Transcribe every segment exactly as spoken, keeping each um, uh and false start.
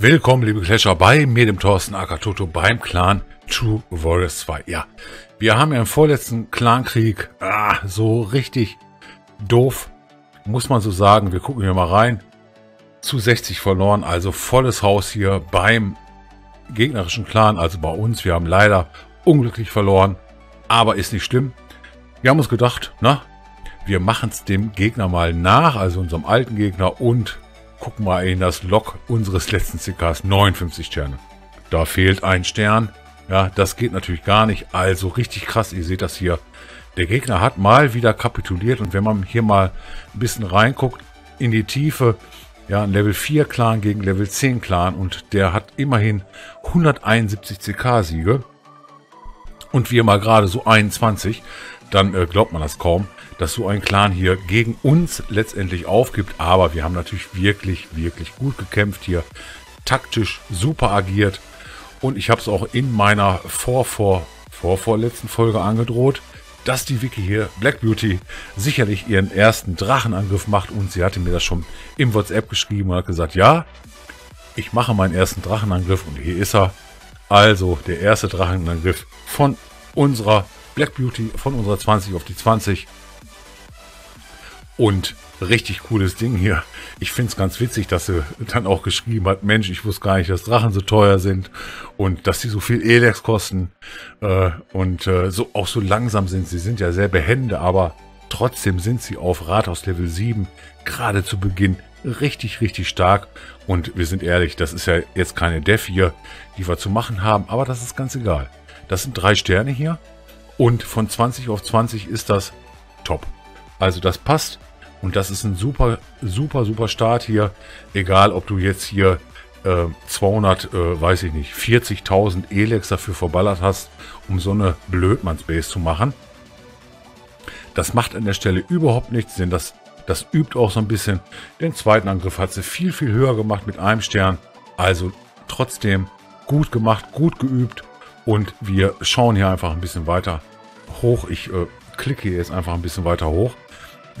Willkommen, liebe Clasher, bei mir, dem Thorsten Akatoto, beim Clan True Warriors zwei. Ja, wir haben ja im vorletzten Clankrieg ah, so richtig doof, muss man so sagen. Wir gucken hier mal rein. Zu sechzig verloren, also volles Haus hier beim gegnerischen Clan, also bei uns. Wir haben leider unglücklich verloren, aber ist nicht schlimm. Wir haben uns gedacht, na, wir machen es dem Gegner mal nach, also unserem alten Gegner, und gucken mal in das Log unseres letzten C Ks, neunundfünfzig Sterne. Da fehlt ein Stern, ja, das geht natürlich gar nicht, also richtig krass, ihr seht das hier. Der Gegner hat mal wieder kapituliert, und wenn man hier mal ein bisschen reinguckt in die Tiefe, ja, ein Level vier Clan gegen Level zehn Clan, und der hat immerhin hunderteinundsiebzig C K-Siege und wir mal gerade so einundzwanzig, dann äh, glaubt man das kaum, dass so ein Clan hier gegen uns letztendlich aufgibt. Aber wir haben natürlich wirklich, wirklich gut gekämpft hier, taktisch super agiert, und ich habe es auch in meiner vor, vor, vor, vorletzten Folge angedroht, dass die Wiki hier, Black Beauty, sicherlich ihren ersten Drachenangriff macht, und sie hatte mir das schon im WhatsApp geschrieben und hat gesagt, ja, ich mache meinen ersten Drachenangriff, und hier ist er. Also der erste Drachenangriff von unserer Black Beauty, von unserer zwanzig auf die zwanzig, und richtig cooles Ding hier. Ich finde es ganz witzig, dass sie dann auch geschrieben hat, Mensch, ich wusste gar nicht, dass Drachen so teuer sind und dass sie so viel Elex kosten äh, und äh, so auch so langsam sind. Sie sind ja sehr behende, aber trotzdem sind sie auf Rathaus Level sieben, gerade zu Beginn, richtig, richtig stark. Und wir sind ehrlich, das ist ja jetzt keine Def hier, die wir zu machen haben, aber das ist ganz egal. Das sind drei Sterne hier, und von zwanzig auf zwanzig ist das top. Also das passt. Und das ist ein super, super, super Start hier. Egal, ob du jetzt hier äh, zweihundert, äh, weiß ich nicht, vierzigtausend Elex dafür verballert hast, um so eine Blödmanns-Base zu machen. Das macht an der Stelle überhaupt nichts, denn das, das übt auch so ein bisschen. Den zweiten Angriff hat sie viel, viel höher gemacht mit einem Stern. Also trotzdem gut gemacht, gut geübt. Und wir schauen hier einfach ein bisschen weiter hoch. Ich äh, klicke hier jetzt einfach ein bisschen weiter hoch.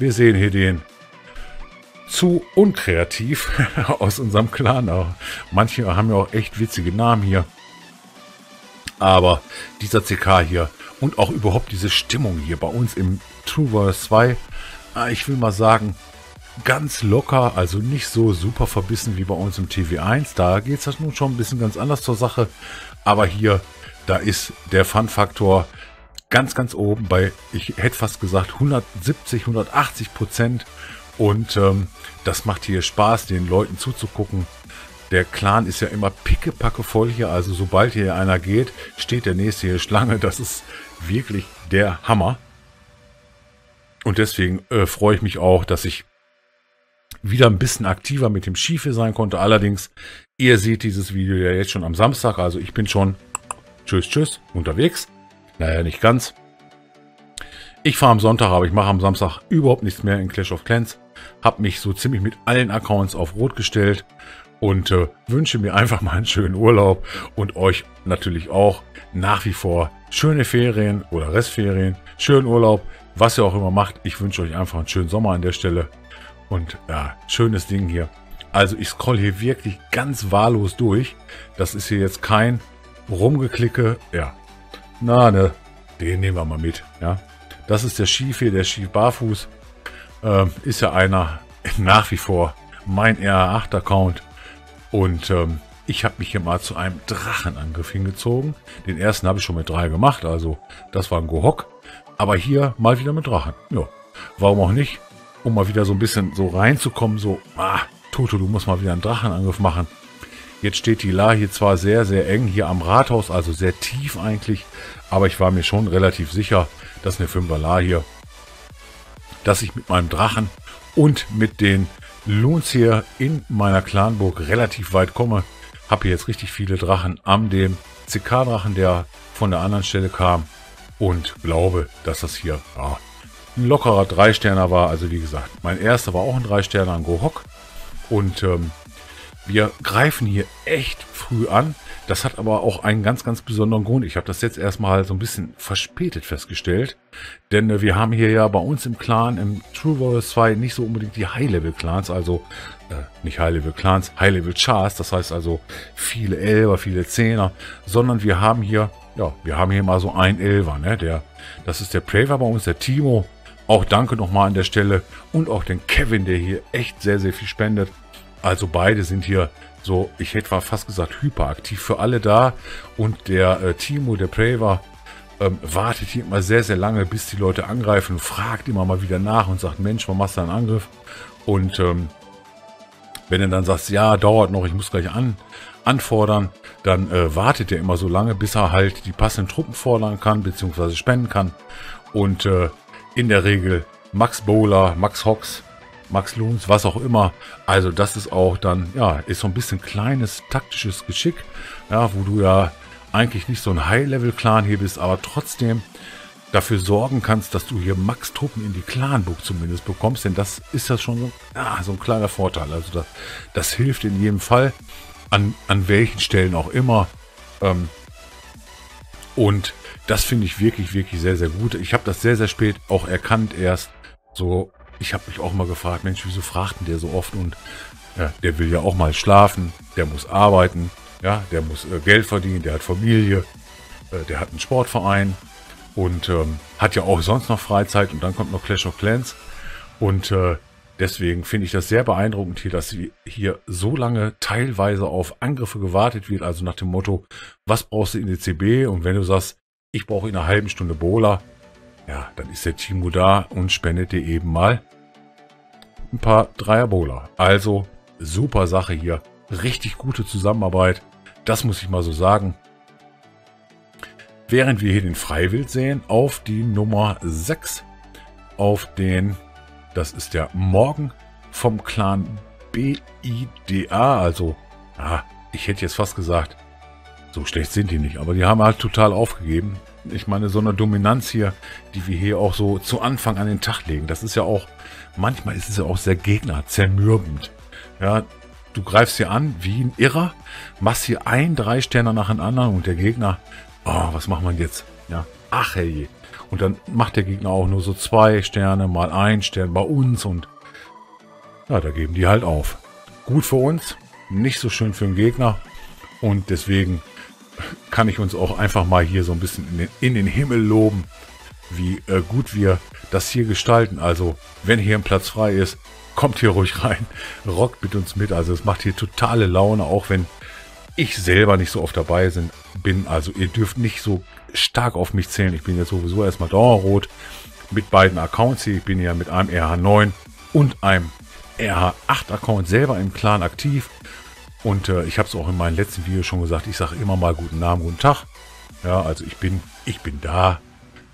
Wir sehen hier den zu unkreativ aus unserem Clan. Manche haben ja auch echt witzige Namen hier. Aber dieser C K hier und auch überhaupt diese Stimmung hier bei uns im True Warriors zwei, ich will mal sagen, ganz locker, also nicht so super verbissen wie bei uns im T V eins. Da geht es halt nun schon ein bisschen ganz anders zur Sache. Aber hier, da ist der Fun-Faktor ganz, ganz oben bei, ich hätte fast gesagt, hundertsiebzig, hundertachtzig Prozent. Und ähm, das macht hier Spaß, den Leuten zuzugucken. Der Clan ist ja immer pickepacke voll hier. Also sobald hier einer geht, steht der nächste hier Schlange. Das ist wirklich der Hammer. Und deswegen äh, freue ich mich auch, dass ich wieder ein bisschen aktiver mit dem Schiefe sein konnte. Allerdings, ihr seht dieses Video ja jetzt schon am Samstag. Also ich bin schon, tschüss, tschüss, unterwegs. Naja, nicht ganz. Ich fahre am Sonntag, aber ich mache am Samstag überhaupt nichts mehr in Clash of Clans. Habe mich so ziemlich mit allen Accounts auf Rot gestellt und äh, wünsche mir einfach mal einen schönen Urlaub, und euch natürlich auch nach wie vor schöne Ferien oder Restferien, schönen Urlaub, was ihr auch immer macht. Ich wünsche euch einfach einen schönen Sommer an der Stelle, und ja, schönes Ding hier. Also ich scroll hier wirklich ganz wahllos durch. Das ist hier jetzt kein Rumgeklicke, ja. Na, ne, den nehmen wir mal mit. Ja, das ist der Schief hier, der Schief Barfuß. Ähm, ist ja einer, nach wie vor mein R acht-Account. Und ähm, ich habe mich hier mal zu einem Drachenangriff hingezogen. Den ersten habe ich schon mit drei gemacht, also das war ein Gohog. Aber hier mal wieder mit Drachen. Ja, warum auch nicht? Um mal wieder so ein bisschen so reinzukommen, so, ah, Toto, du musst mal wieder einen Drachenangriff machen. Jetzt steht die La hier zwar sehr, sehr eng hier am Rathaus, also sehr tief eigentlich, aber ich war mir schon relativ sicher, dass eine Fünfer La hier, dass ich mit meinem Drachen und mit den Loons hier in meiner Clanburg relativ weit komme. Habe hier jetzt richtig viele Drachen am dem C K-Drachen, der von der anderen Stelle kam, und glaube, dass das hier ja, ein lockerer Drei-Sterner war. Also wie gesagt, mein erster war auch ein Drei-Sterner, ein Gohog, und ähm, Wir greifen hier echt früh an. Das hat aber auch einen ganz, ganz besonderen Grund. Ich habe das jetzt erstmal so ein bisschen verspätet festgestellt. Denn wir haben hier ja bei uns im Clan, im True Warriors zwei, nicht so unbedingt die High-Level-Clans. Also, äh, nicht High-Level-Clans, High-Level-Chars. Das heißt also, viele Elfer, viele Zehner. Sondern wir haben hier, ja, wir haben hier mal so einen Elfer, ne? Der, das ist der Braver bei uns, der Timo. Auch danke nochmal an der Stelle. Und auch den Kevin, der hier echt sehr, sehr viel spendet. Also beide sind hier so, ich hätte fast gesagt, hyperaktiv für alle da. Und der äh, Timo, der Braver, ähm, wartet hier immer sehr, sehr lange, bis die Leute angreifen, fragt immer mal wieder nach und sagt, Mensch, wann machst du einen Angriff? Und ähm, wenn er dann sagt, ja, dauert noch, ich muss gleich an, anfordern, dann äh, wartet er immer so lange, bis er halt die passenden Truppen fordern kann, beziehungsweise spenden kann. Und äh, in der Regel Max Bowler, Max Hox, Max Loons, was auch immer. Also das ist auch dann, ja, ist so ein bisschen kleines taktisches Geschick, ja, wo du ja eigentlich nicht so ein High-Level-Clan hier bist, aber trotzdem dafür sorgen kannst, dass du hier Max-Truppen in die Clan-Book zumindest bekommst, denn das ist ja schon so, ja, so ein kleiner Vorteil. Also das, das hilft in jedem Fall, an, an welchen Stellen auch immer. Ähm, und das finde ich wirklich, wirklich sehr, sehr gut. Ich habe das sehr, sehr spät auch erkannt erst so. Ich habe mich auch mal gefragt, Mensch, wieso fragt denn der so oft? Und ja, der will ja auch mal schlafen, der muss arbeiten, ja, der muss äh, Geld verdienen, der hat Familie, äh, der hat einen Sportverein und ähm, hat ja auch sonst noch Freizeit. Und dann kommt noch Clash of Clans. Und äh, deswegen finde ich das sehr beeindruckend hier, dass hier so lange teilweise auf Angriffe gewartet wird. Also nach dem Motto, was brauchst du in der C B? Und wenn du sagst, ich brauche in einer halben Stunde Bowler, ja, dann ist der Timo da und spendet dir eben mal ein paar Dreier-Bowler. Also, super Sache hier. Richtig gute Zusammenarbeit. Das muss ich mal so sagen. Während wir hier den Freiwild sehen, auf die Nummer sechs. Auf den, das ist der Morgen vom Clan B I D A. Also, ah, ich hätte jetzt fast gesagt, so schlecht sind die nicht. Aber die haben halt total aufgegeben. Ich meine, so eine Dominanz hier, die wir hier auch so zu Anfang an den Tag legen, das ist ja auch, manchmal ist es ja auch sehr gegnerzermürbend. Ja, du greifst hier an wie ein Irrer, machst hier ein Drei-Sterner nach dem anderen und der Gegner, oh, was macht man jetzt? Ja, ach hey. Und dann macht der Gegner auch nur so zwei Sterne, mal ein Stern bei uns und ja, da geben die halt auf. Gut für uns, nicht so schön für den Gegner und deswegen kann ich uns auch einfach mal hier so ein bisschen in den, in den Himmel loben, wie äh, gut wir das hier gestalten. Also, wenn hier ein Platz frei ist, kommt hier ruhig rein, rockt mit uns mit. Also, es macht hier totale Laune, auch wenn ich selber nicht so oft dabei sind, bin. Also, ihr dürft nicht so stark auf mich zählen. Ich bin jetzt sowieso erstmal dauerrot mit beiden Accounts hier. Ich bin ja mit einem R H neun und einem R H acht-Account selber im Clan aktiv. Und äh, ich habe es auch in meinem letzten Video schon gesagt, ich sage immer mal guten Namen, guten Tag. Ja, also ich bin, ich bin da,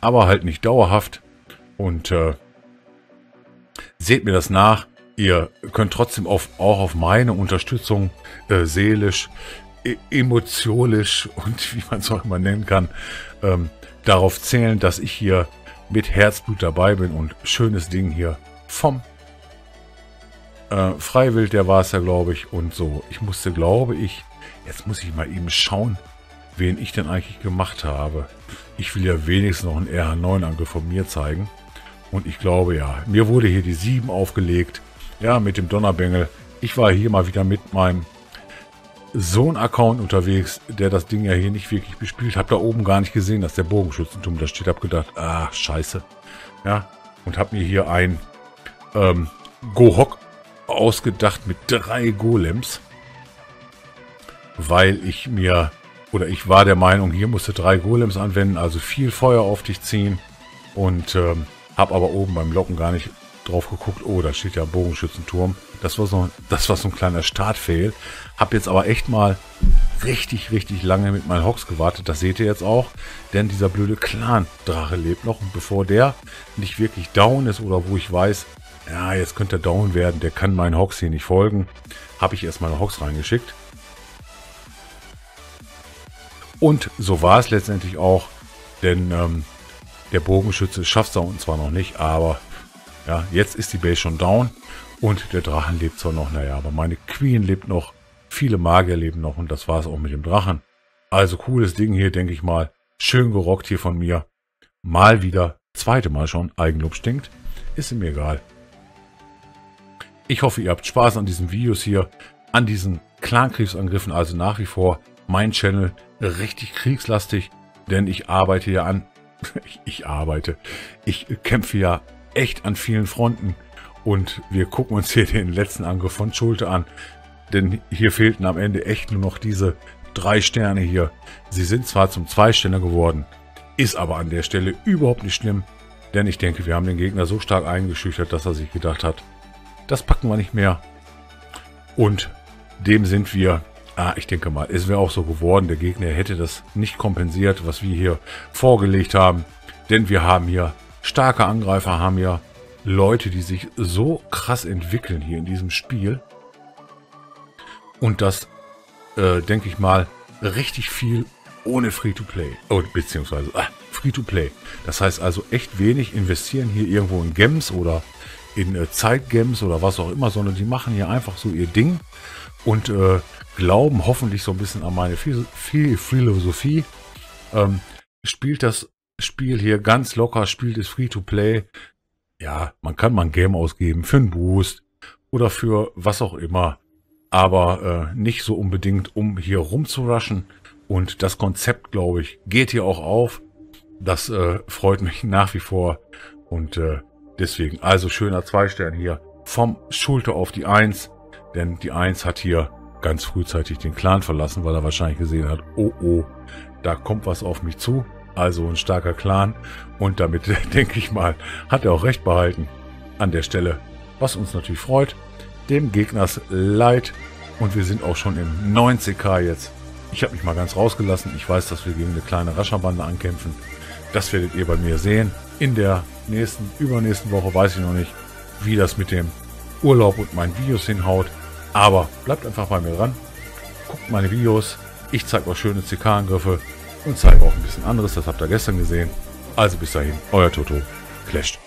aber halt nicht dauerhaft. Und äh, seht mir das nach. Ihr könnt trotzdem auf, auch auf meine Unterstützung äh, seelisch, e emotionisch und wie man es auch immer nennen kann, ähm, darauf zählen, dass ich hier mit Herzblut dabei bin und schönes Ding hier vom Äh, Freiwild, der war es ja, glaube ich, und so. Ich musste, glaube ich, jetzt muss ich mal eben schauen, wen ich denn eigentlich gemacht habe. Ich will ja wenigstens noch einen R H neun-Angriff von mir zeigen. Und ich glaube, ja, mir wurde hier die sieben aufgelegt. Ja, mit dem Donnerbengel. Ich war hier mal wieder mit meinem Sohn-Account unterwegs, der das Ding ja hier nicht wirklich bespielt. Hab da oben gar nicht gesehen, dass der Bogenschützenturm da steht. Hab gedacht, ah, scheiße. Ja, und hab mir hier ein ähm, gohog ausgedacht mit drei Golems, weil ich mir, oder ich war der Meinung, hier musste drei Golems anwenden, also viel Feuer auf dich ziehen und ähm, habe aber oben beim Locken gar nicht drauf geguckt, oh, da steht ja Bogenschützenturm, das war so, das war so ein kleiner Startfail, habe jetzt aber echt mal richtig, richtig lange mit meinen Hogs gewartet, das seht ihr jetzt auch, denn dieser blöde Clan-Drache lebt noch und bevor der nicht wirklich down ist oder wo ich weiß, ja, jetzt könnte er down werden, der kann meinen Hogs hier nicht folgen. Habe ich erstmal eine Hogs reingeschickt. Und so war es letztendlich auch, denn ähm, der Bogenschütze schafft es da unten zwar noch nicht, aber ja, jetzt ist die Base schon down und der Drachen lebt zwar noch, naja, aber meine Queen lebt noch Viele Magier leben noch und das war es auch mit dem Drachen. Also cooles Ding hier, denke ich mal. Schön gerockt hier von mir. Mal wieder, zweite Mal schon, Eigenlob stinkt. Ist mir egal. Ich hoffe, ihr habt Spaß an diesen Videos hier, an diesen Clankriegsangriffen. Also nach wie vor mein Channel richtig kriegslastig, denn ich arbeite ja an... Ich, ich arbeite. Ich kämpfe ja echt an vielen Fronten. Und wir gucken uns hier den letzten Angriff von Schulte an. Denn hier fehlten am Ende echt nur noch diese drei Sterne hier. Sie sind zwar zum Zwei-Sterne geworden, ist aber an der Stelle überhaupt nicht schlimm. Denn ich denke, wir haben den Gegner so stark eingeschüchtert, dass er sich gedacht hat, das packen wir nicht mehr. Und dem sind wir... Ah, ich denke mal, es wäre auch so geworden, der Gegner hätte das nicht kompensiert, was wir hier vorgelegt haben. Denn wir haben hier starke Angreifer, haben hier Leute, die sich so krass entwickeln hier in diesem Spiel. Und das, äh, denke ich mal, richtig viel ohne Free-to-Play. Oh, beziehungsweise ah, Free-to-Play. Das heißt also echt wenig investieren hier irgendwo in Gems oder in äh, Zeitgems oder was auch immer, sondern die machen hier einfach so ihr Ding und äh, glauben hoffentlich so ein bisschen an meine Philosophie. Ähm, spielt das Spiel hier ganz locker, spielt es Free-to-Play. Ja, man kann mal ein Game ausgeben für einen Boost oder für was auch immer, aber äh, nicht so unbedingt, um hier rumzurushen. Und das Konzept, glaube ich, geht hier auch auf. Das äh, freut mich nach wie vor und äh, deswegen, also schöner Zwei-Stern hier vom Schulte auf die Eins, denn die Eins hat hier ganz frühzeitig den Clan verlassen, weil er wahrscheinlich gesehen hat, oh oh, da kommt was auf mich zu. Also ein starker Clan und damit, denke ich mal, hat er auch recht behalten an der Stelle, was uns natürlich freut. Dem Gegners leid und wir sind auch schon im neunzig K jetzt. Ich habe mich mal ganz rausgelassen. Ich weiß, dass wir gegen eine kleine Rascherbande ankämpfen. Das werdet ihr bei mir sehen. In der nächsten, übernächsten Woche weiß ich noch nicht, wie das mit dem Urlaub und meinen Videos hinhaut. Aber bleibt einfach bei mir dran, guckt meine Videos, ich zeige euch schöne C K-Angriffe und zeige auch ein bisschen anderes, das habt ihr gestern gesehen. Also bis dahin, euer TotoClasht.